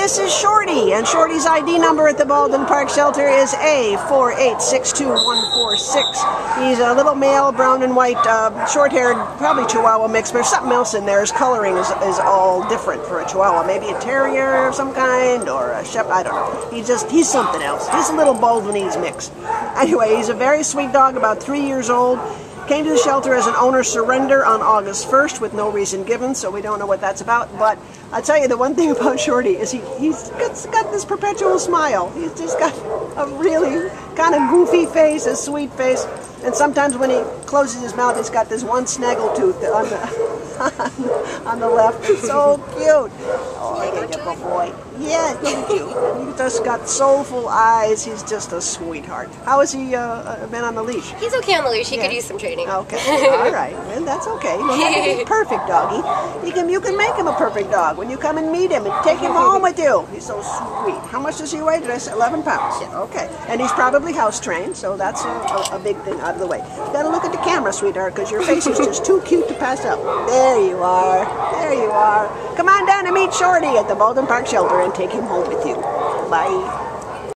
this is Shorty, and Shorty's ID number at the Baldwin Park Shelter is A4862146. He's a little male, brown and white, short-haired, probably Chihuahua mix, but there's something else in there. His coloring is all different for a Chihuahua. Maybe a terrier of some kind, or a shepherd, I don't know. He's something else. He's a little Baldwinese mix. Anyway, he's a very sweet dog, about 3 years old. Came to the shelter as an owner surrender on August 1st with no reason given, so we don't know what that's about. But I'll tell you, the one thing about Shorty is he's got this perpetual smile. He's just got a really kind of goofy face, a sweet face. And sometimes when he closes his mouth, he's got this one snaggle tooth on the left. It's so cute. Oh, you're a good boy. Yeah, thank you. He's just got soulful eyes. He's just a sweetheart. How has he been on the leash? He's okay on the leash. He could use some training. Okay, all right. Well, that's okay. You don't have to be perfect, doggy. You can make him a perfect dog when you come and meet him and take him home with you. He's so sweet. How much does he weigh? Did I say 11 pounds? Yeah. Okay. And he's probably house trained, so that's a big thing out of the way. You gotta look at the camera, sweetheart, because your face is just too cute to pass up. There you are. There you are. Come on down and meet Shorty at the Baldwin Park Shelter and take him home with you. Bye.